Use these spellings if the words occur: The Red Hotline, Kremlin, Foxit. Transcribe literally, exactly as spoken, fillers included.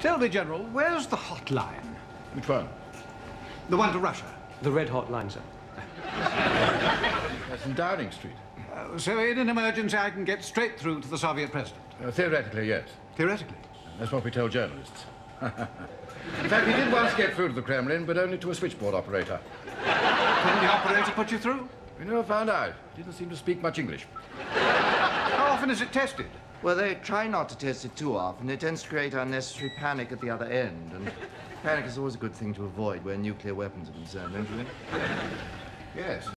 Tell me, General, where's the hotline? Which one? The one to Russia. The Red Hotline, sir. That's in Downing Street. Uh, so in an emergency, I can get straight through to the Soviet president? Uh, theoretically, yes. Theoretically? That's what we tell journalists. In fact, we did once get through to the Kremlin, but only to a switchboard operator. Couldn't the operator put you through? We never found out. Didn't seem to speak much English. How often is it tested? Well, they try not to test it too often. It tends to create unnecessary panic at the other end. And panic is always a good thing to avoid where nuclear weapons are concerned, don't you think? Yes.